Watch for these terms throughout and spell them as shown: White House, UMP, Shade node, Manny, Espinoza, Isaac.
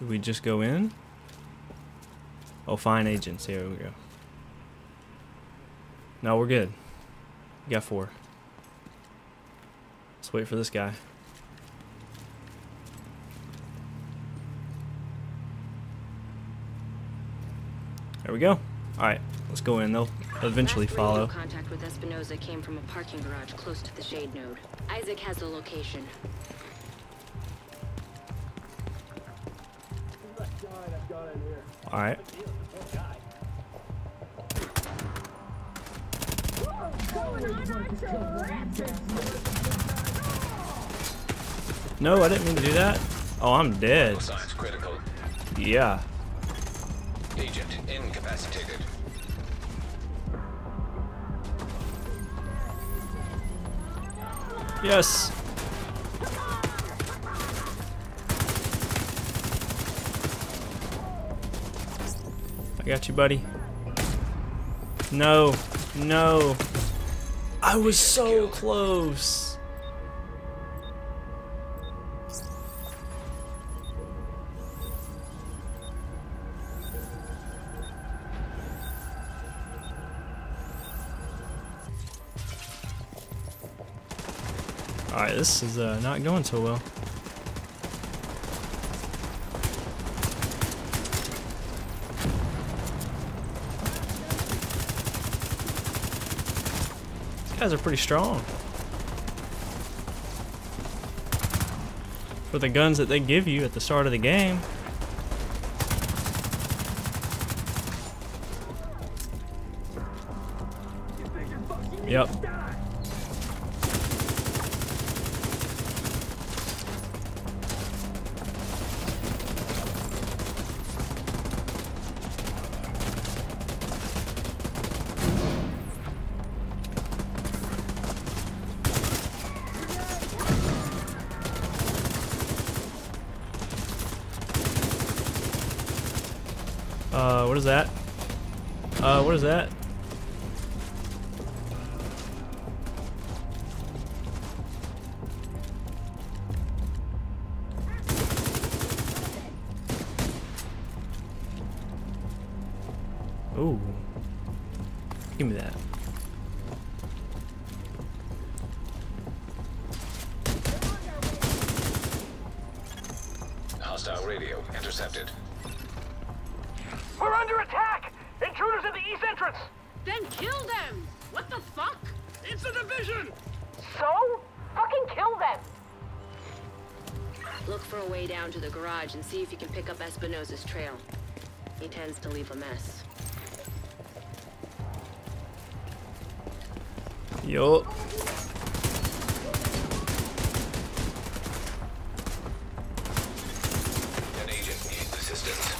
Do we just go in? Oh, find agents. Here we go. No, we're good. We got 4. Let's wait for this guy. There we go. All right, let's go in. They'll eventually follow. Contact with Espinoza came from a parking garage close to the Shade node. Isaac has the location. All right. No, I didn't mean to do that. Oh, I'm dead. Yeah. Agent incapacitated. Yes. I got you, buddy. No, no. I was so close. All right, this is not going so well. Guys are pretty strong for the guns that they give you at the start of the game. Yep. What is that? What is that? Ooh. Give me that. Hostile radio intercepted. We're under attack! Intruders at the east entrance! Then kill them! What the fuck? It's a division! So? Fucking kill them! Look for a way down to the garage and see if you can pick up Espinoza's trail. He tends to leave a mess. Yo. An agent needs assistance.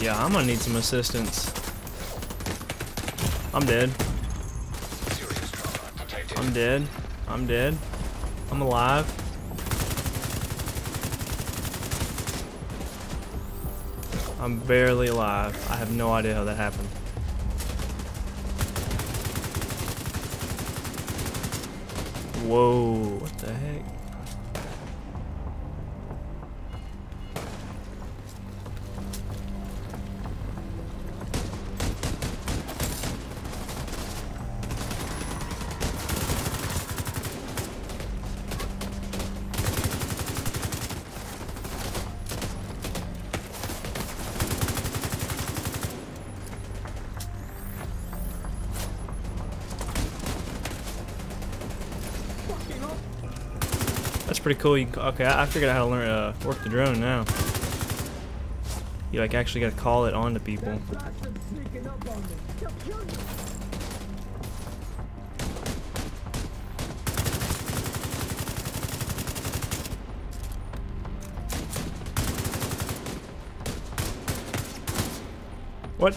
Yeah, I'm gonna need some assistance. I'm dead. I'm dead. I'm dead. I'm alive. I'm barely alive. I have no idea how that happened. Whoa, what the heck? That's pretty cool. Okay, I figured out how to learn work the drone now. You like actually got to call it on to people. What?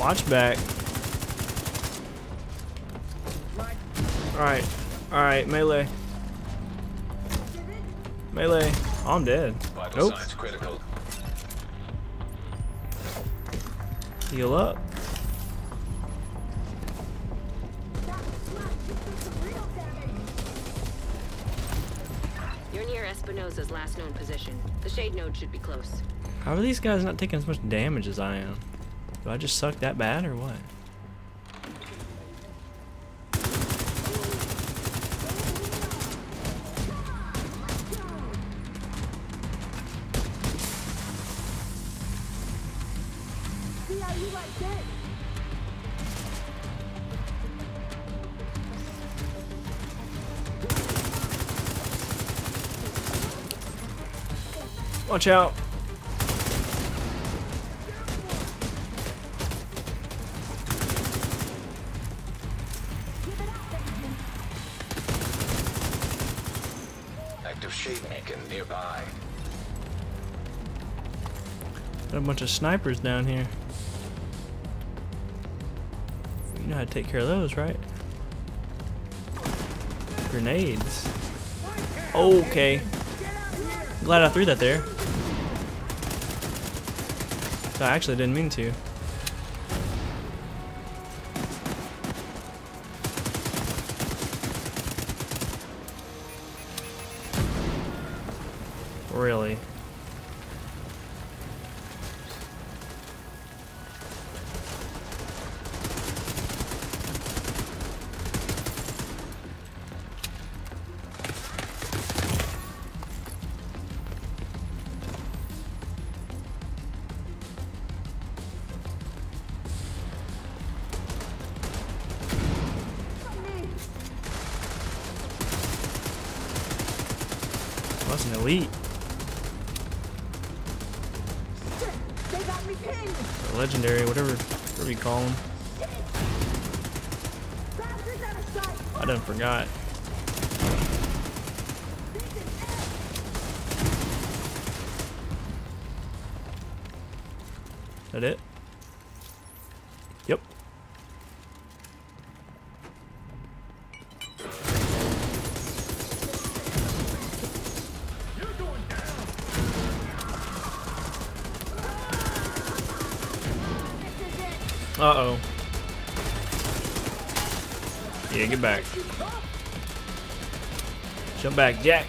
Watch back. Alright. Alright, melee. Melee. Oh, I'm dead. Nope. Heal up. You're near Espinoza's last known position. The Shade node should be close. How are these guys not taking as much damage as I am? Do I just suck that bad or what? Watch out. Active shade making nearby. Got a bunch of snipers down here. You know how to take care of those, right? Grenades. Okay. Glad I threw that there. I actually didn't mean to. Really? That's an elite. They got me pinned. Or legendary, whatever you call them. I done forgot. Is that it? Yep. Uh-oh. Yeah, get back. Jump back, Jack.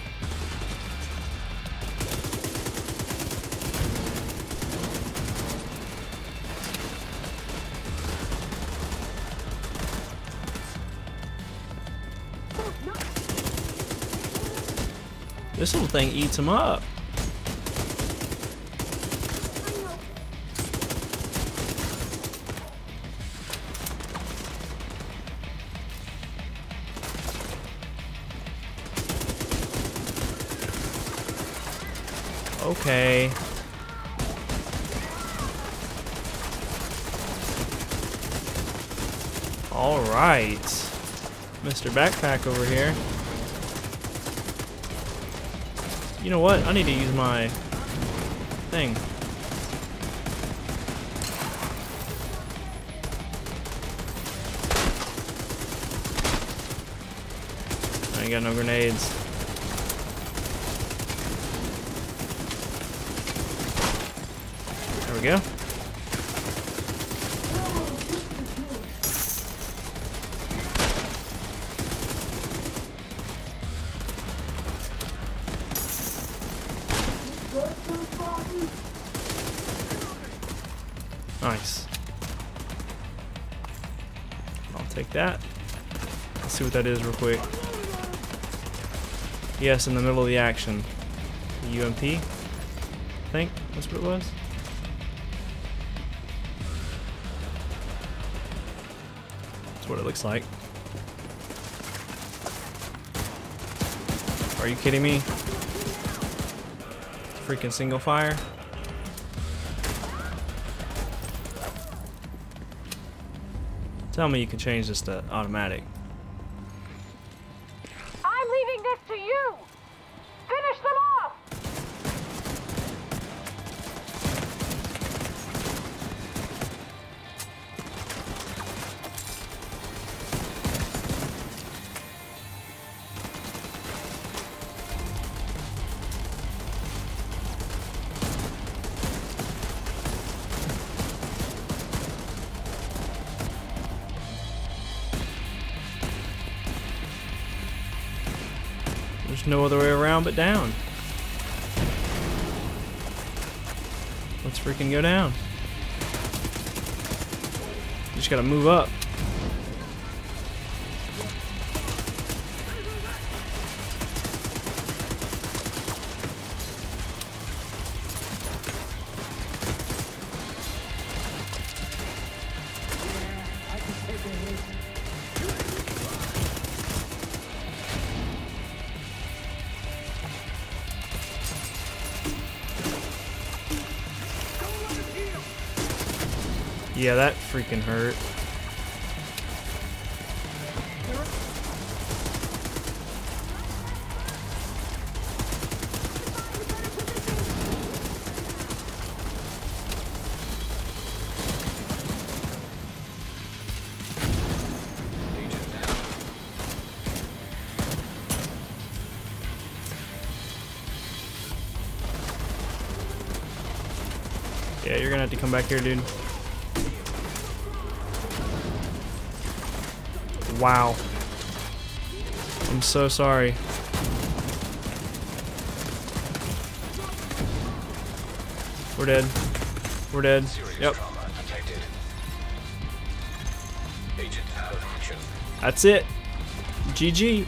This little thing eats him up. Okay. All right. Mr. Backpack over here. You know what? I need to use my thing. I ain't got no grenades. There we go. Nice. I'll take that. Let's see what that is real quick. Yes, in the middle of the action. The UMP, I think that's what it was. What it looks like. Are you kidding me? Freaking single fire. Tell me you can change this to automatic. I'm leaving this to you. Finish them off. There's no other way around but down. Let's freaking go down. You just gotta move up. Yeah, that freaking hurt. Yeah, you're gonna have to come back here, dude. Wow. I'm so sorry. We're dead. We're dead. Yep. That's it. GG.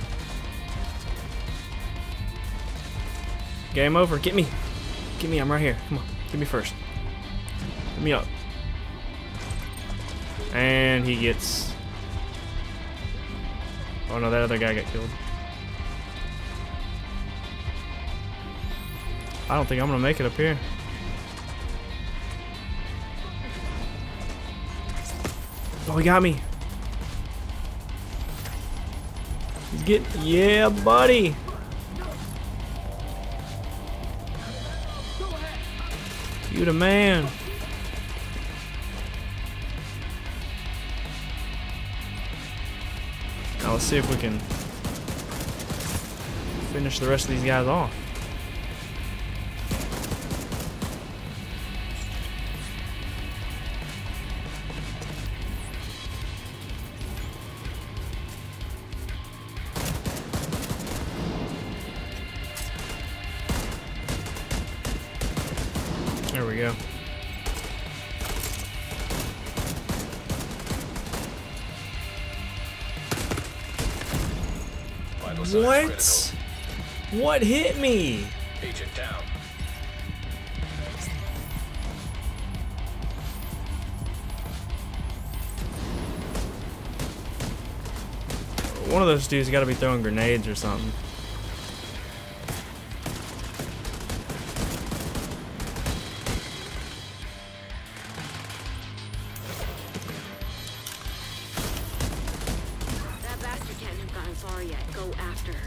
Game over. Get me. Get me. I'm right here. Come on. Get me first. Get me up. And he gets... Oh no, that other guy got killed. I don't think I'm gonna make it up here. Oh, he got me. He's getting, yeah, buddy. You the man. Let's see if we can finish the rest of these guys off. There we go. What? What hit me? Agent down. One of those dudes got to be throwing grenades or something.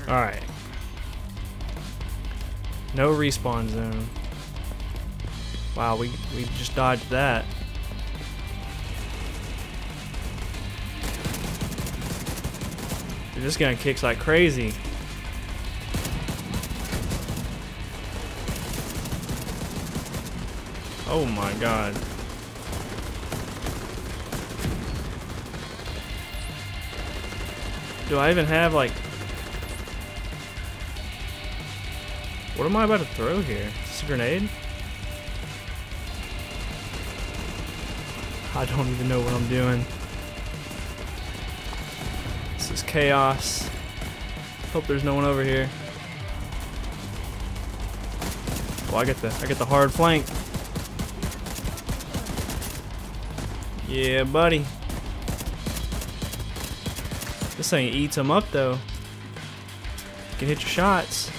Alright. No respawn zone. Wow, we just dodged that. Dude, this gun kicks like crazy. Oh my god. Do I even have like... What am I about to throw here? Is this a grenade? I don't even know what I'm doing. This is chaos. Hope there's no one over here. Oh, I get the hard flank. Yeah, buddy. This thing eats them up though. You can hit your shots.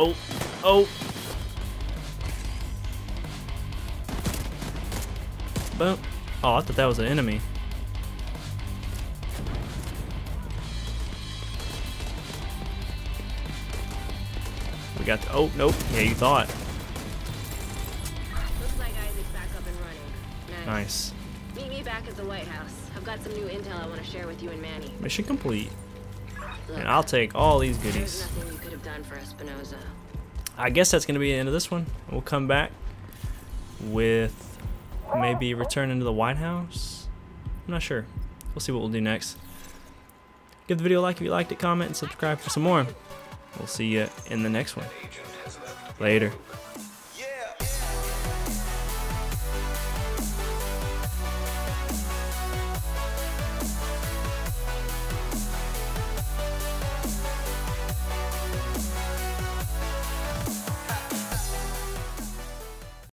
Oh, oh. Boom. Oh, I thought that was an enemy. We got the, oh, nope. Yeah, you thought. Looks like Isaac's back up and running. Nice. Meet me back at the White House. I've got some new intel I want to share with you and Manny. Mission complete. Look, and I'll take all these goodies. There's nothing you could have done for Espinoza. I guess that's going to be the end of this one. We'll come back with maybe returning to the White House. I'm not sure. We'll see what we'll do next. Give the video a like if you liked it, comment, and subscribe for some more. We'll see you in the next one. Later.